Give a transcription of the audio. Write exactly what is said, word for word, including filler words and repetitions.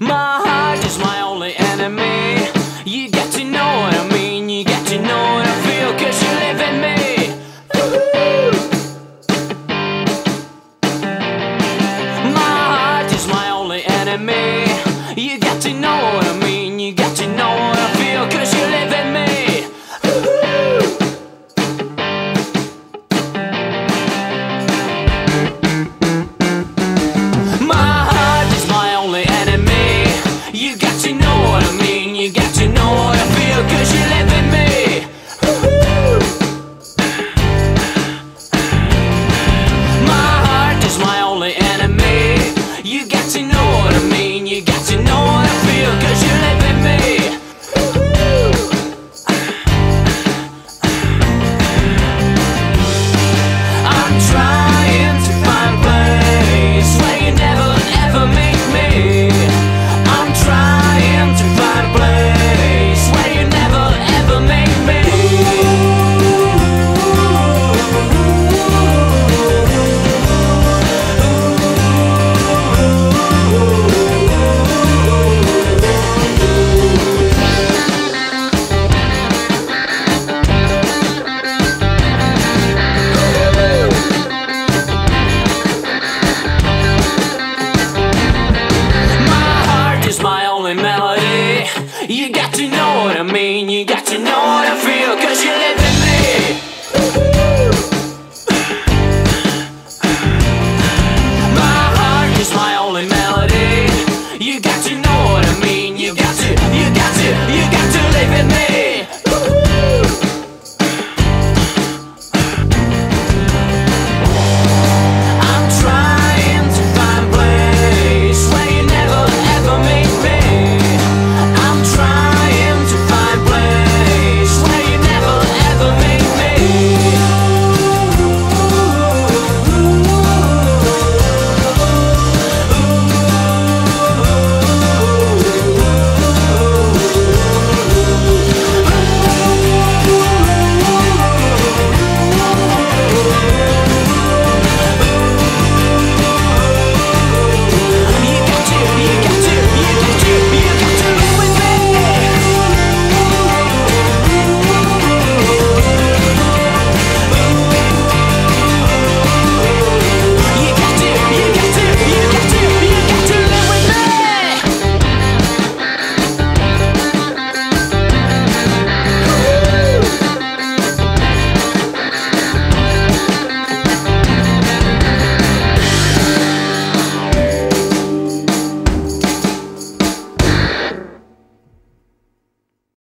My heart is my only enemy. You get to know what I mean, you get to know what I feel, cause you live in me. My heart is my only enemy. You get to know what I mean, you get to know what I feel, cause you live in me. My heart is my only enemy. You get to know what I mean. You